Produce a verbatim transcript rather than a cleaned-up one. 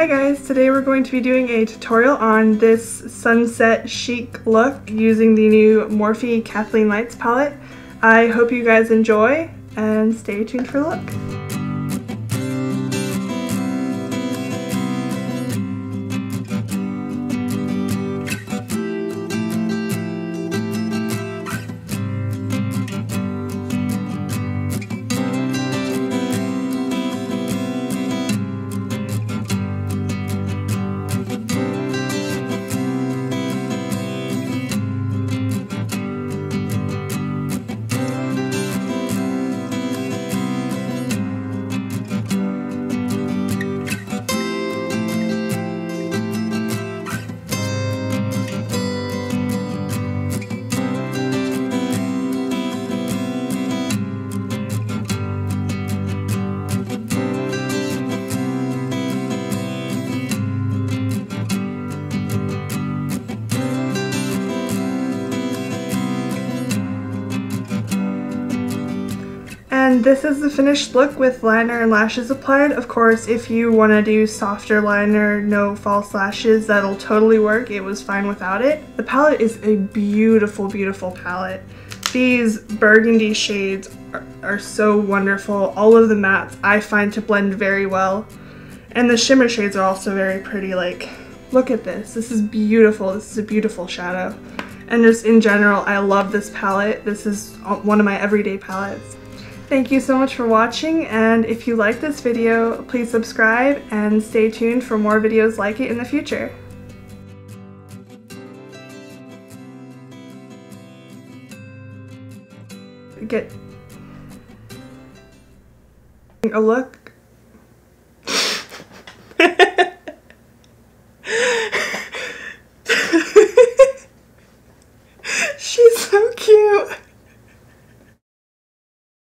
Hi guys, today we're going to be doing a tutorial on this sunset chic look using the new Morphe Kathleen Lights palette. I hope you guys enjoy and stay tuned for the look. And this is the finished look with liner and lashes applied. Of course, if you want to do softer liner, no false lashes, that'll totally work. It was fine without it. The palette is a beautiful, beautiful palette. These burgundy shades are, are so wonderful. All of the mattes I find to blend very well. And the shimmer shades are also very pretty. Like, look at this. This is beautiful. This is a beautiful shadow. And just in general, I love this palette. This is one of my everyday palettes. Thank you so much for watching, and if you like this video, please subscribe and stay tuned for more videos like it in the future. Get a look. She's so cute.